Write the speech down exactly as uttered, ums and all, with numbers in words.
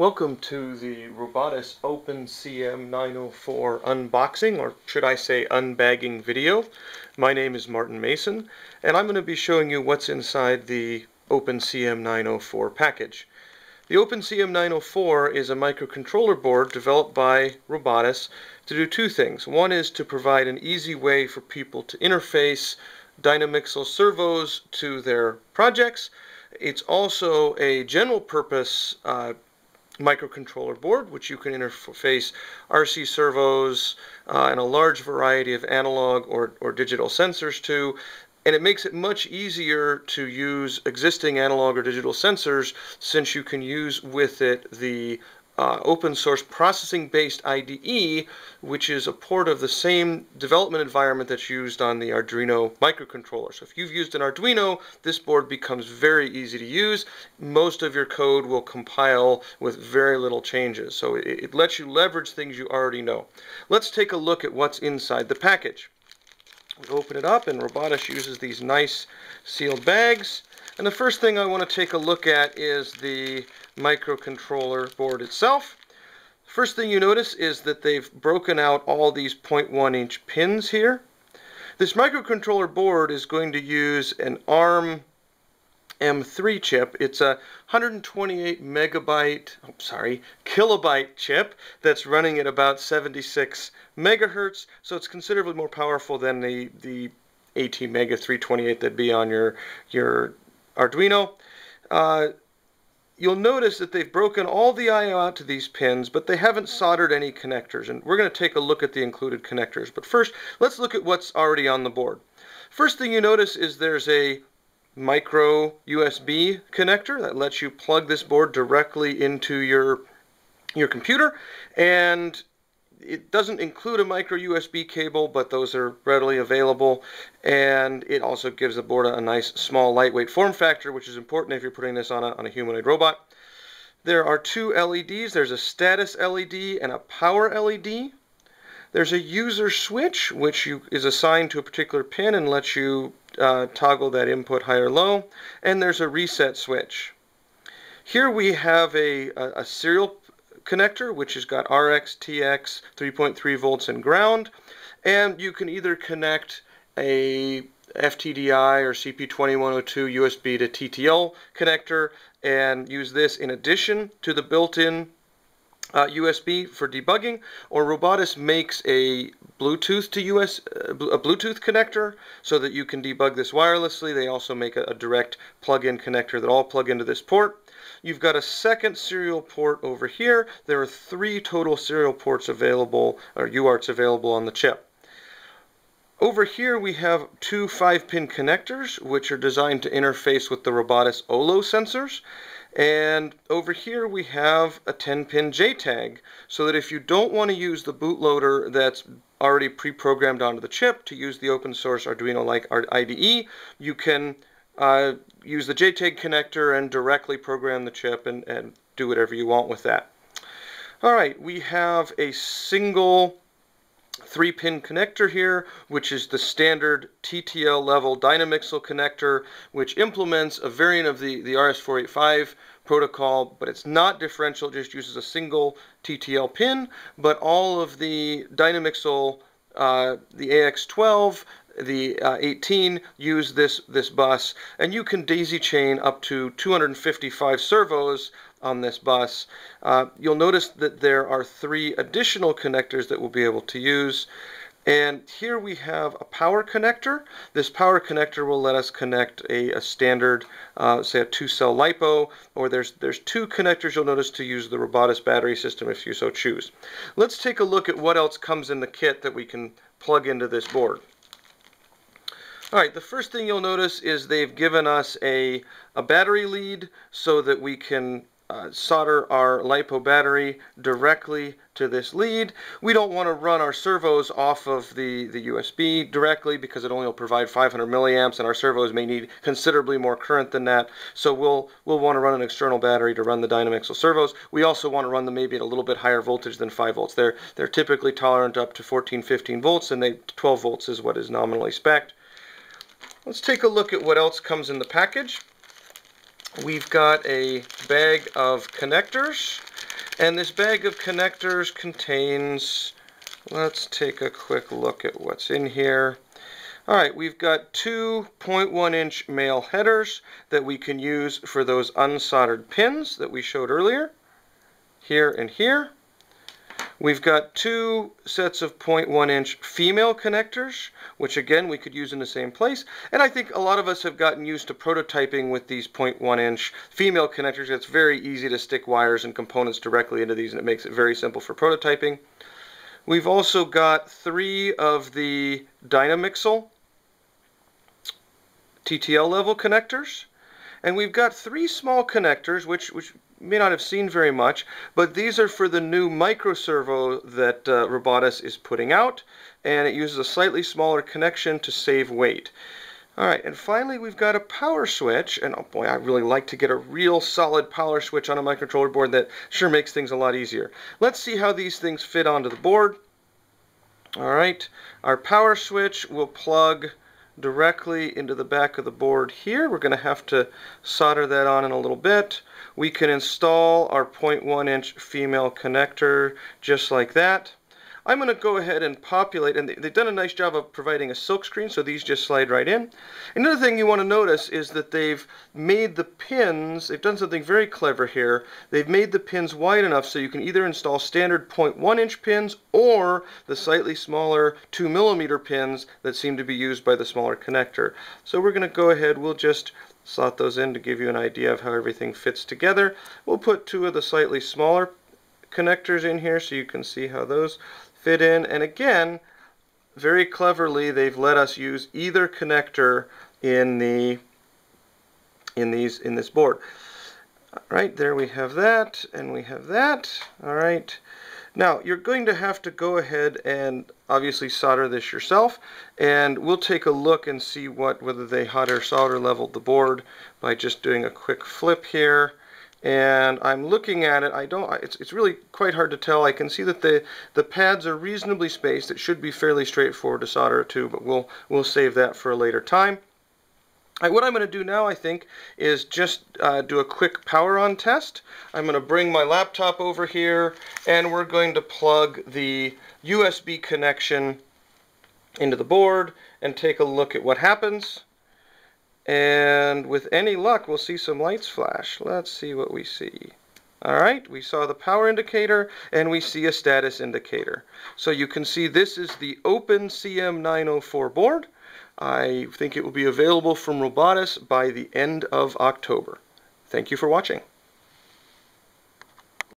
Welcome to the Robotis Open C M nine oh four unboxing, or should I say unbagging video. My name is Martin Mason, and I'm going to be showing you what's inside the Open C M nine oh four package. The Open C M nine oh four is a microcontroller board developed by Robotis to do two things. One is to provide an easy way for people to interface Dynamixel servos to their projects. It's also a general purpose uh, microcontroller board, which you can interface R C servos uh, and a large variety of analog or, or digital sensors to, and it makes it much easier to use existing analog or digital sensors, since you can use with it the uh, open source processing based I D E, which is a port of the same development environment that's used on the Arduino microcontroller. So if you've used an Arduino, this board becomes very easy to use. Most of your code will compile with very little changes, so it, it lets you leverage things you already know. Let's take a look at what's inside the package. We open it up, and Robotis uses these nice sealed bags. And the first thing I want to take a look at is the microcontroller board itself. First thing you notice is that they've broken out all these zero point one inch pins here. This microcontroller board is going to use an ARM M three chip. It's a one hundred twenty-eight megabyte, oh, sorry, kilobyte chip that's running at about seventy-six megahertz, so it's considerably more powerful than the, the A T mega three twenty-eight that'd be on your, your Arduino. Uh, you'll notice that they've broken all the I O out to these pins, but they haven't soldered any connectors, and we're going to take a look at the included connectors. But first, let's look at what's already on the board. First thing you notice is there's a micro U S B connector that lets you plug this board directly into your your computer, and it doesn't include a micro U S B cable, but those are readily available, and it also gives the board a, a nice small lightweight form factor, which is important if you're putting this on a, on a humanoid robot. There are two L E Ds. There's a status L E D and a power L E D. There's a user switch, which you, is assigned to a particular pin and lets you uh, toggle that input high or low. And there's a reset switch. Here we have a, a, a serial connector, which has got R X, T X, three point three volts, and ground. And you can either connect a F T D I or C P twenty-one oh two U S B to T T L connector and use this in addition to the built-in Uh, U S B for debugging, or Robotis makes a Bluetooth to U S uh, a Bluetooth connector so that you can debug this wirelessly. They also make a, a direct plug-in connector that all plug into this port. You've got a second serial port over here. There are three total serial ports available, or U A R Ts available on the chip. Over here we have two five-pin connectors, which are designed to interface with the Robotis O L O sensors. And over here we have a ten pin J tag, so that if you don't want to use the bootloader that's already pre-programmed onto the chip to use the open source Arduino-like I D E, you can uh, use the J tag connector and directly program the chip and, and do whatever you want with that. All right, we have a single three pin connector here, which is the standard T T L level Dynamixel connector, which implements a variant of the, the R S four eighty-five protocol, but it's not differential, it just uses a single T T L pin. But all of the Dynamixel, uh, the A X twelve, the uh, eighteen, use this, this bus, and you can daisy chain up to two hundred fifty-five servos on this bus. Uh, you'll notice that there are three additional connectors that we'll be able to use. And here we have a power connector. This power connector will let us connect a, a standard, uh, say a two cell LiPo, or there's, there's two connectors you'll notice to use the Robotis battery system if you so choose. Let's take a look at what else comes in the kit that we can plug into this board. Alright, the first thing you'll notice is they've given us a, a battery lead so that we can Uh, solder our LiPo battery directly to this lead. We don't want to run our servos off of the, the U S B directly, because it only will provide five hundred milliamps, and our servos may need considerably more current than that. So we'll, we'll want to run an external battery to run the Dynamixel servos. We also want to run them maybe at a little bit higher voltage than five volts. They're, they're typically tolerant up to fourteen, fifteen volts, and they, twelve volts is what is nominally spec'd. Let's take a look at what else comes in the package. We've got a bag of connectors. And this bag of connectors contains, let's take a quick look at what's in here. All right, we've got two point one inch male headers that we can use for those unsoldered pins that we showed earlier, here and here. We've got two sets of point one inch female connectors, which again we could use in the same place. And I think a lot of us have gotten used to prototyping with these point one inch female connectors. It's very easy to stick wires and components directly into these, and it makes it very simple for prototyping. We've also got three of the Dynamixel T T L level connectors. And we've got three small connectors, which, which may not have seen very much, but these are for the new microservo that uh, Robotis is putting out, and it uses a slightly smaller connection to save weight. All right, and finally we've got a power switch, and oh boy, I really like to get a real solid power switch on a microcontroller board. That sure makes things a lot easier. Let's see how these things fit onto the board. All right, our power switch will plug directly into the back of the board here. We're going to have to solder that on in a little bit. We can install our point one inch female connector just like that. I'm going to go ahead and populate, and they've done a nice job of providing a silk screen, so these just slide right in. Another thing you want to notice is that they've made the pins, they've done something very clever here. They've made the pins wide enough so you can either install standard point one inch pins or the slightly smaller two millimeter pins that seem to be used by the smaller connector. So we're going to go ahead, we'll just slot those in to give you an idea of how everything fits together. We'll put two of the slightly smaller connectors in here so you can see how those fit in, and again, very cleverly, they've let us use either connector in the in these in this board. All right, there we have that, and we have that. All right, now you're going to have to go ahead and obviously solder this yourself, and we'll take a look and see what whether they hot or solder leveled the board by just doing a quick flip here. And I'm looking at it, I don't, it's, it's really quite hard to tell. I can see that the, the pads are reasonably spaced. It should be fairly straightforward to solder to, but we'll, we'll save that for a later time. Right, what I'm going to do now, I think, is just uh, do a quick power on test. I'm going to bring my laptop over here, and we're going to plug the U S B connection into the board and take a look at what happens. And with any luck, we'll see some lights flash. Let's see what we see. All right, we saw the power indicator, and we see a status indicator. So you can see this is the Open C M nine oh four board. I think it will be available from Robotis by the end of October. Thank you for watching.